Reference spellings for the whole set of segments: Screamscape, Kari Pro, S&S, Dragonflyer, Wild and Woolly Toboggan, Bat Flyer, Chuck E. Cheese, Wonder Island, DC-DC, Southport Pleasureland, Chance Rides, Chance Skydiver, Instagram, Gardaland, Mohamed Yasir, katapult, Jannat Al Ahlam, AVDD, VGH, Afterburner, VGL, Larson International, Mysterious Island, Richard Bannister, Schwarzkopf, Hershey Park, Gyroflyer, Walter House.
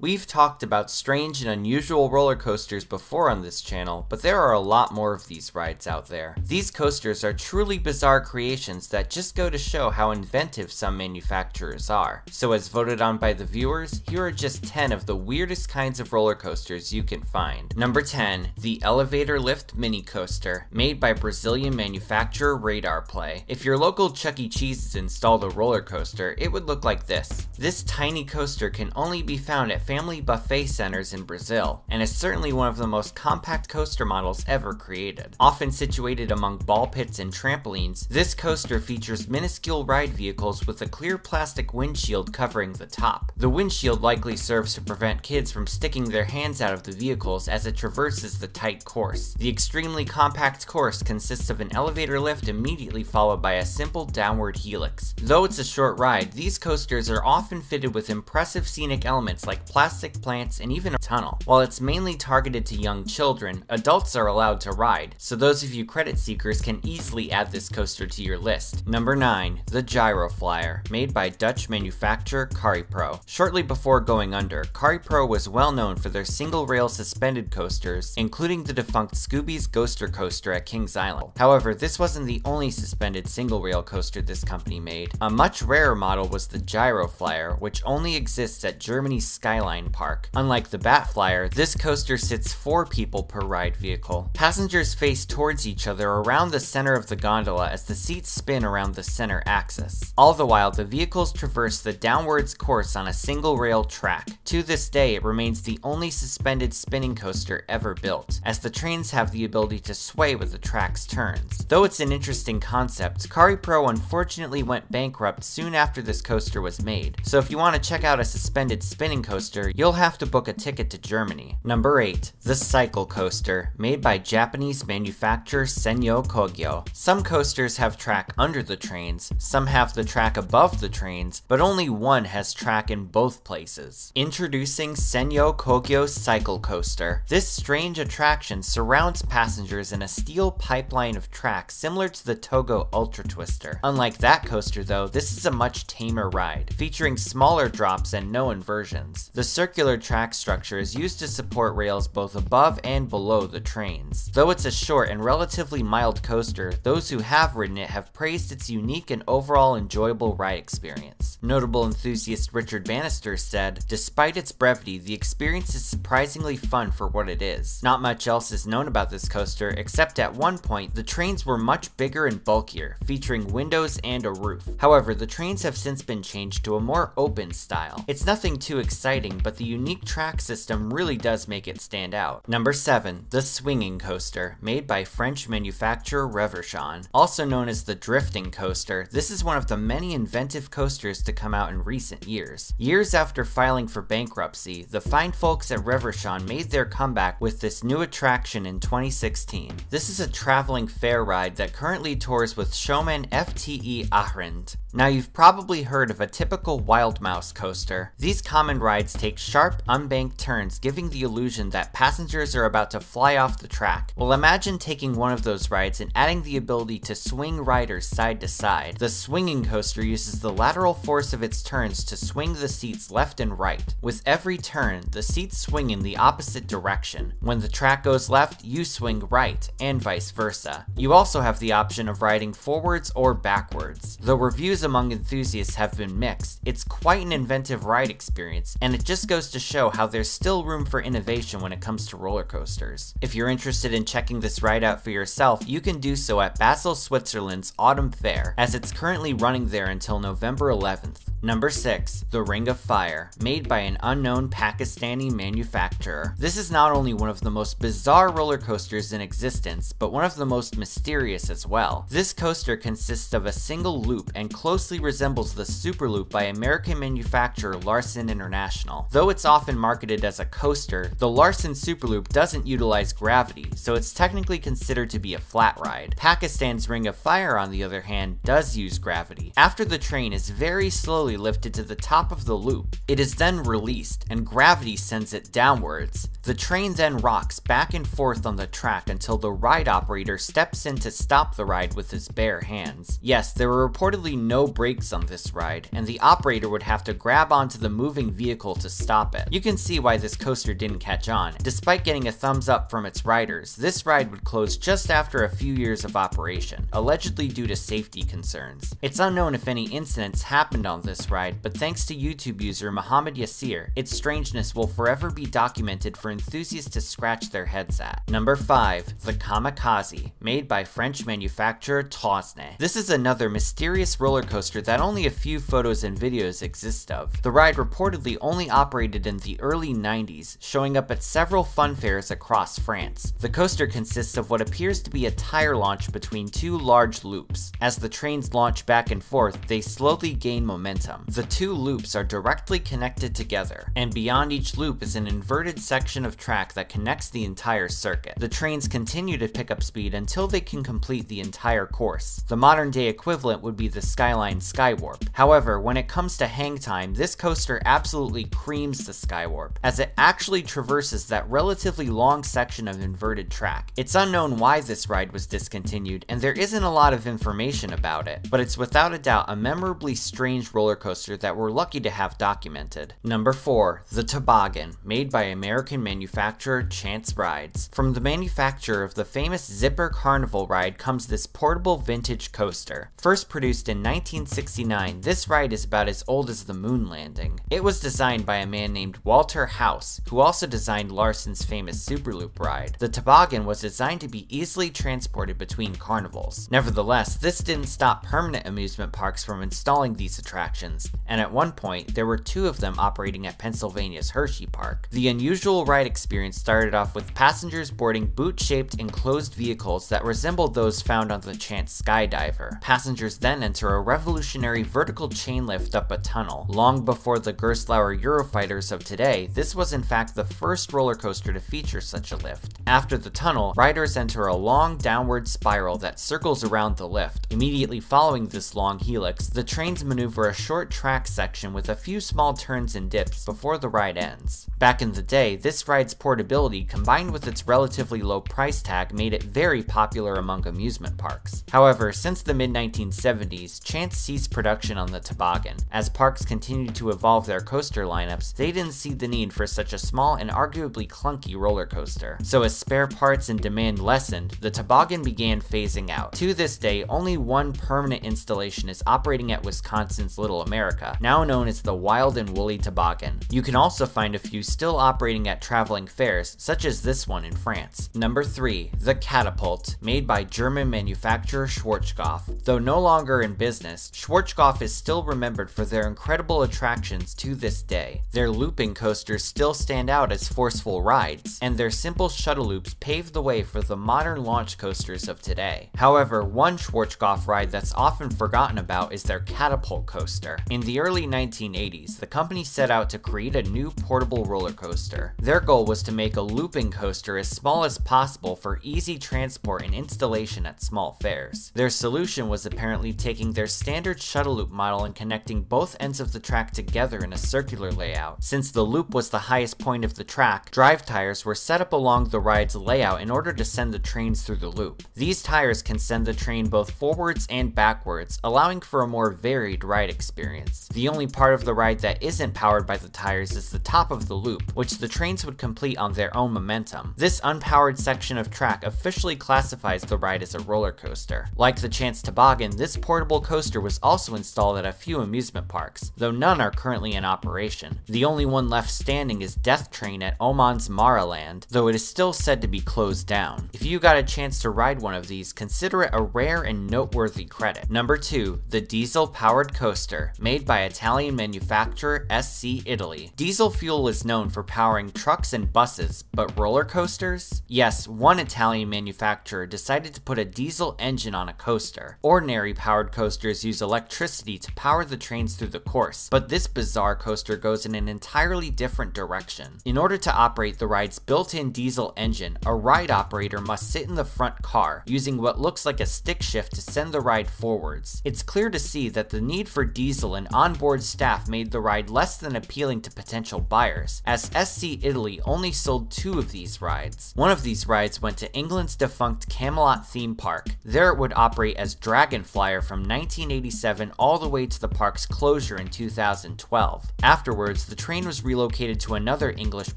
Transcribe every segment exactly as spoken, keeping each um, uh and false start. We've talked about strange and unusual roller coasters before on this channel, but there are a lot more of these rides out there. These coasters are truly bizarre creations that just go to show how inventive some manufacturers are. So as voted on by the viewers, here are just ten of the weirdest kinds of roller coasters you can find. Number ten, the Elevator Lift Mini Coaster, made by Brazilian manufacturer Radar Play. If your local Chuck E. Cheese installed a roller coaster, it would look like this. This tiny coaster can only be found at family buffet centers in Brazil, and is certainly one of the most compact coaster models ever created. Often situated among ball pits and trampolines, this coaster features minuscule ride vehicles with a clear plastic windshield covering the top. The windshield likely serves to prevent kids from sticking their hands out of the vehicles as it traverses the tight course. The extremely compact course consists of an elevator lift immediately followed by a simple downward helix. Though it's a short ride, these coasters are often fitted with impressive scenic elements like plastic plants, and even a tunnel. While it's mainly targeted to young children, adults are allowed to ride, so those of you credit seekers can easily add this coaster to your list. Number nine. The Gyroflyer, made by Dutch manufacturer Kari Pro. Shortly before going under, Kari Pro was well known for their single-rail suspended coasters, including the defunct Scooby's Ghoster Coaster at Kings Island. However, this wasn't the only suspended single-rail coaster this company made. A much rarer model was the Gyroflyer, which only exists at Germany's Skyline Park. Unlike the Bat Flyer, this coaster sits four people per ride vehicle. Passengers face towards each other around the center of the gondola as the seats spin around the center axis. All the while, the vehicles traverse the downwards course on a single rail track. To this day, it remains the only suspended spinning coaster ever built, as the trains have the ability to sway with the track's turns. Though it's an interesting concept, Kari Pro unfortunately went bankrupt soon after this coaster was made, so if you want to check out a suspended spinning coaster, you'll have to book a ticket to Germany. Number eight. The Cycle Coaster, made by Japanese manufacturer Senyo Kogyo. Some coasters have track under the trains, some have the track above the trains, but only one has track in both places. Introducing Senyo Kogyo Cycle Coaster. This strange attraction surrounds passengers in a steel pipeline of track similar to the Togo Ultra Twister. Unlike that coaster though, this is a much tamer ride, featuring smaller drops and no inversions. The circular track structure is used to support rails both above and below the trains. Though it's a short and relatively mild coaster, those who have ridden it have praised its unique and overall enjoyable ride experience. Notable enthusiast Richard Bannister said, "Despite its brevity, the experience is surprisingly fun for what it is. Not much else is known about this coaster, except at one point, the trains were much bigger and bulkier, featuring windows and a roof. However, the trains have since been changed to a more open style. It's nothing too exciting, but the unique track system really does make it stand out." Number seven. The Swinging Coaster, made by French manufacturer Reverchon. Also known as the Drifting Coaster, this is one of the many inventive coasters to come out in recent years. Years after filing for bankruptcy, the fine folks at Reverchon made their comeback with this new attraction in twenty sixteen. This is a traveling fair ride that currently tours with showman F T E Ahrend. Now you've probably heard of a typical wild mouse coaster. These common rides take sharp, unbanked turns, giving the illusion that passengers are about to fly off the track. Well, imagine taking one of those rides and adding the ability to swing riders side to side. The Swinging Coaster uses the lateral force of its turns to swing the seats left and right. With every turn, the seats swing in the opposite direction. When the track goes left, you swing right, and vice versa. You also have the option of riding forwards or backwards. Though reviews among enthusiasts have been mixed, it's quite an inventive ride experience, and it just goes to show how there's still room for innovation when it comes to roller coasters. If you're interested in checking this ride out for yourself, you can do so at Basel, Switzerland's Autumn Fair, as it's currently running there until November eleventh. Number six. The Ring of Fire, made by an unknown Pakistani manufacturer. This is not only one of the most bizarre roller coasters in existence, but one of the most mysterious as well. This coaster consists of a single loop and closely resembles the Superloop by American manufacturer Larson International. Though it's often marketed as a coaster, the Larson Superloop doesn't utilize gravity, so it's technically considered to be a flat ride. Pakistan's Ring of Fire, on the other hand, does use gravity. After the train is very slowly lifted to the top of the loop, it is then released and gravity sends it downwards. The train then rocks back and forth on the track until the ride operator steps in to stop the ride with his bare hands. Yes, there were reportedly no brakes on this ride, and the operator would have to grab onto the moving vehicle to to stop it. You can see why this coaster didn't catch on. Despite getting a thumbs up from its riders, this ride would close just after a few years of operation, allegedly due to safety concerns. It's unknown if any incidents happened on this ride, but thanks to YouTube user Mohamed Yasir, its strangeness will forever be documented for enthusiasts to scratch their heads at. Number five. The Kamikaze, made by French manufacturer Tosne. This is another mysterious roller coaster that only a few photos and videos exist of. The ride reportedly only operated in the early nineties, showing up at several fun fairs across France. The coaster consists of what appears to be a tire launch between two large loops. As the trains launch back and forth, they slowly gain momentum. The two loops are directly connected together, and beyond each loop is an inverted section of track that connects the entire circuit. The trains continue to pick up speed until they can complete the entire course. The modern-day equivalent would be the Skyline Skywarp. However, when it comes to hang time, this coaster absolutely creams the Skywarp, as it actually traverses that relatively long section of inverted track. It's unknown why this ride was discontinued, and there isn't a lot of information about it, but it's without a doubt a memorably strange roller coaster that we're lucky to have documented. Number four. The Toboggan, made by American manufacturer Chance Rides. From the manufacturer of the famous Zipper Carnival ride comes this portable vintage coaster. First produced in nineteen sixty-nine, this ride is about as old as the moon landing. It was designed by a man named Walter House, who also designed Larson's famous Superloop ride. The Toboggan was designed to be easily transported between carnivals. Nevertheless, this didn't stop permanent amusement parks from installing these attractions, and at one point, there were two of them operating at Pennsylvania's Hershey Park. The unusual ride experience started off with passengers boarding boot-shaped enclosed vehicles that resembled those found on the Chance Skydiver. Passengers then enter a revolutionary vertical chain lift up a tunnel. Long before the Gerstlauer Eurofighters of today, this was in fact the first roller coaster to feature such a lift. After the tunnel, riders enter a long downward spiral that circles around the lift. Immediately following this long helix, the trains maneuver a short track section with a few small turns and dips before the ride ends. Back in the day, this ride's portability combined with its relatively low price tag made it very popular among amusement parks. However, since the mid nineteen seventies, Chance ceased production on the Toboggan. As parks continued to evolve their coaster lineups, they didn't see the need for such a small and arguably clunky roller coaster. So as spare parts and demand lessened, the Toboggan began phasing out. To this day, only one permanent installation is operating at Wisconsin's Little America, now known as the Wild and Woolly Toboggan. You can also find a few still operating at traveling fairs, such as this one in France. Number three. The Catapult, made by German manufacturer Schwarzkopf. Though no longer in business, Schwarzkopf is still remembered for their incredible attractions to this day. Their looping coasters still stand out as forceful rides, and their simple shuttle loops pave the way for the modern launch coasters of today. However, one Schwarzkopf ride that's often forgotten about is their Catapult coaster. In the early nineteen eighties, the company set out to create a new portable roller coaster. Their goal was to make a looping coaster as small as possible for easy transport and installation at small fairs. Their solution was apparently taking their standard shuttle loop model and connecting both ends of the track together in a circular layout. Since the loop was the highest point of the track, drive tires were set up along the ride's layout in order to send the trains through the loop. These tires can send the train both forwards and backwards, allowing for a more varied ride experience. The only part of the ride that isn't powered by the tires is the top of the loop, which the trains would complete on their own momentum. This unpowered section of track officially classifies the ride as a roller coaster. Like the Chance Toboggan, this portable coaster was also installed at a few amusement parks, though none are currently in operation. The only one left standing is Death Train at Oman's Maraland, though it is still said to be closed down. If you got a chance to ride one of these, consider it a rare and noteworthy credit. Number two. The Diesel-Powered Coaster, made by Italian manufacturer S C Italy. Diesel fuel is known for powering trucks and buses, but roller coasters? Yes, one Italian manufacturer decided to put a diesel engine on a coaster. Ordinary powered coasters use electricity to power the trains through the course, but this bizarre coaster goes in an entirely different direction. In order to operate the ride's built-in diesel engine, a ride operator must sit in the front car, using what looks like a stick shift to send the ride forwards. It's clear to see that the need for diesel and onboard staff made the ride less than appealing to potential buyers, as S C Italy only sold two of these rides. One of these rides went to England's defunct Camelot theme park. There it would operate as Dragonflyer from nineteen eighty-seven all the way to the park's closure in two thousand twelve. Afterwards, years, the train was relocated to another English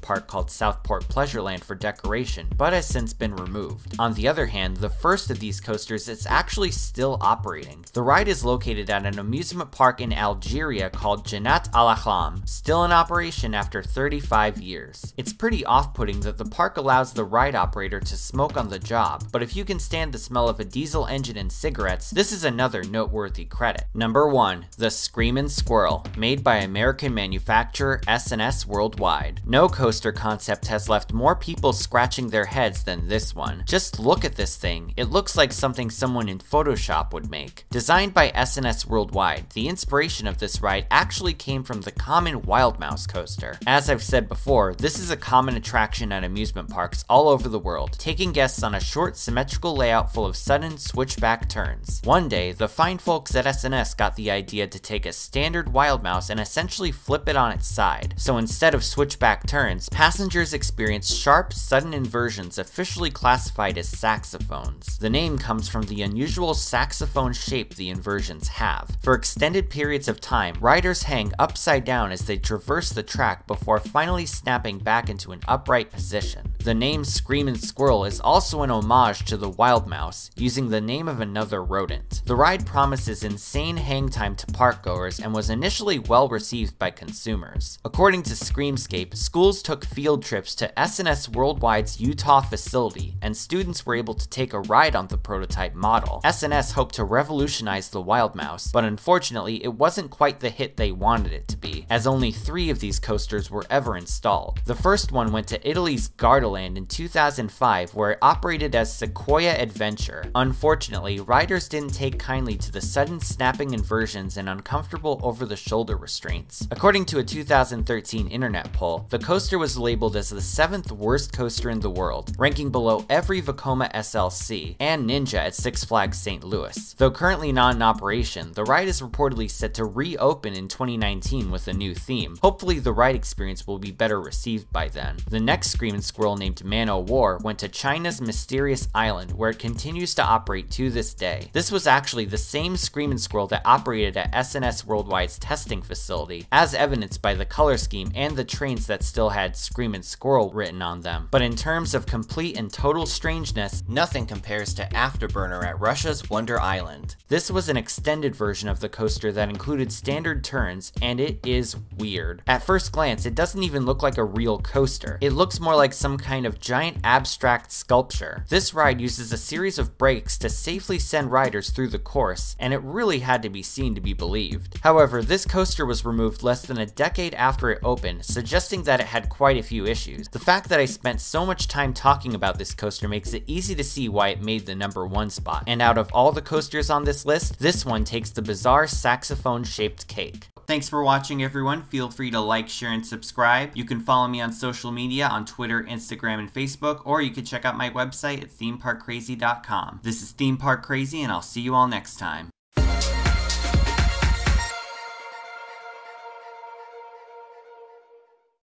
park called Southport Pleasureland for decoration, but has since been removed. On the other hand, the first of these coasters is actually still operating. The ride is located at an amusement park in Algeria called Jannat Al Ahlam, still in operation after thirty-five years. It's pretty off-putting that the park allows the ride operator to smoke on the job, but if you can stand the smell of a diesel engine and cigarettes, this is another noteworthy credit. Number one. The Screamin' Squirrel, made by American manufacturer S and S Worldwide. No coaster concept has left more people scratching their heads than this one. Just look at this thing, it looks like something someone in Photoshop would make. Designed by S and S Worldwide, the inspiration of this ride actually came from the common Wild Mouse coaster. As I've said before, this is a common attraction at amusement parks all over the world, taking guests on a short, symmetrical layout full of sudden, switchback turns. One day, the fine folks at S and S got the idea to take a standard Wild Mouse and essentially flip it on its side, so instead of switchback turns, passengers experience sharp, sudden inversions officially classified as saxophones. The name comes from the unusual saxophone shape the inversions have. For extended periods of time, riders hang upside down as they traverse the track before finally snapping back into an upright position. The name Screamin' Squirrel is also an homage to the Wild Mouse, using the name of another rodent. The ride promises insane hang time to parkgoers and was initially well received by consumers. According to Screamscape, schools took field trips to S and S Worldwide's Utah facility, and students were able to take a ride on the prototype model. S and S hoped to revolutionize the Wild Mouse, but unfortunately it wasn't quite the hit they wanted it to be, as only three of these coasters were ever installed. The first one went to Italy's Gardaland in two thousand five, where it operated as Sequoia Adventure. Unfortunately, riders didn't take kindly to the sudden snapping inversions and uncomfortable over-the-shoulder restraints. According to a two thousand thirteen internet poll, the coaster was labeled as the seventh worst coaster in the world, ranking below every Vekoma S L C and Ninja at Six Flags Saint Louis. Though currently not in operation, the ride is reportedly set to reopen in twenty nineteen with a new theme. Hopefully the ride experience will be better received by then. The next Screamin' Squirrel, named Man-O-War, went to China's mysterious island, where it continues to operate to this day. This was actually the same Screamin' Squirrel that operated at S and S Worldwide's testing facility, as evidenced by the color scheme and the trains that still had Screamin' Squirrel written on them. But in terms of complete and total strangeness, nothing compares to Afterburner at Russia's Wonder Island. This was an extended version of the coaster that included standard turns, and it is weird. At first glance, it doesn't even look like a real coaster. It looks more like some kind of giant abstract sculpture. This ride uses a series of brakes to safely send riders through the course, and it really had to be seen to be believed. However, this coaster was removed less than a decade after it opened, suggesting that it had quite a few issues. The fact that I spent so much time talking about this coaster makes it easy to see why it made the number one spot, and out of all the coasters on this list, this one takes the bizarre saxophone-shaped cake. Thanks for watching, everyone. Feel free to like, share, and subscribe. You can follow me on social media on Twitter, Instagram, and Facebook, or you can check out my website at theme park crazy dot com. This is Theme Park Crazy, and I'll see you all next time.